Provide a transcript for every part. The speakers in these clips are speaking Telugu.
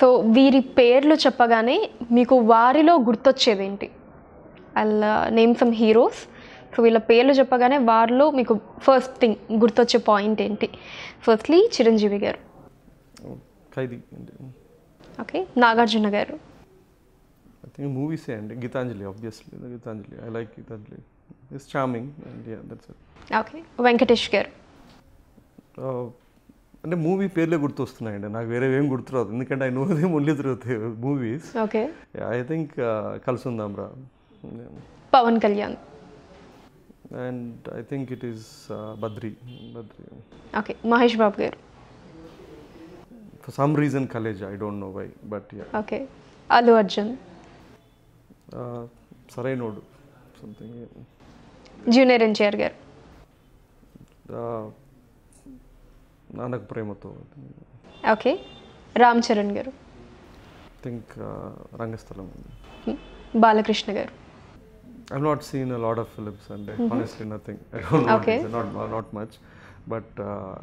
సో వీరి పేర్లు చెప్పగానే మీకు వారిలో గుర్తొచ్చేది ఏంటి? I'll name some heroes. So వీళ్ళ పేర్లు చెప్పగానే వారిలో మీకు ఫస్ట్ థింగ్ గుర్తొచ్చే పాయింట్ ఏంటి? Firstly Chiranjeevi garu, okay. Nagarjuna garu, movies అండి. Gitanjali, obviously Gitanjali, I like Gitanjali, is charming and yeah that's it. Okay, Venkatesh garu. అంటే మూవీ పేర్లే గుర్తొస్తున్నాయండి, నాకు వేరే ఏం గుర్తురాదు, ఎందుకంటే I know them only through the movies. Okay, I think కలిసి ఉందాం రా. Pawan Kalyan and I think it is Badri. Okay, Mahesh Babu garu. For some reason Kaleja, I don't know why, but yeah. Okay, Allu Arjun. Sarainodu something. Yeah. Junior NTR garu. Nanak Premato. Okay, Ram Charan garu. I think Rangasthalam. Balakrishna garu. I've not seen a lot of films and honestly nothing. I don't know. Okay. Not much, but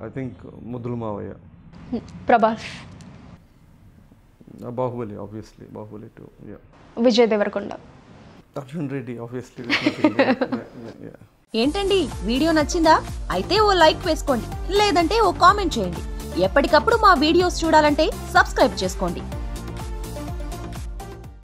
I think Mudulmavaya. Prabhas. Bahubali, obviously. Bahubali too. Yeah. Vijay Devarakonda. Arjun Reddy, obviously. ఏంటండి వీడియో నచ్చిందా? అయితే ఓ లైక్ వేసుకోండి, లేదంటే ఓ కామెంట్ చేయండి. ఎప్పటికప్పుడు మా వీడియోస్ చూడాలంటే సబ్స్క్రైబ్ చేసుకోండి.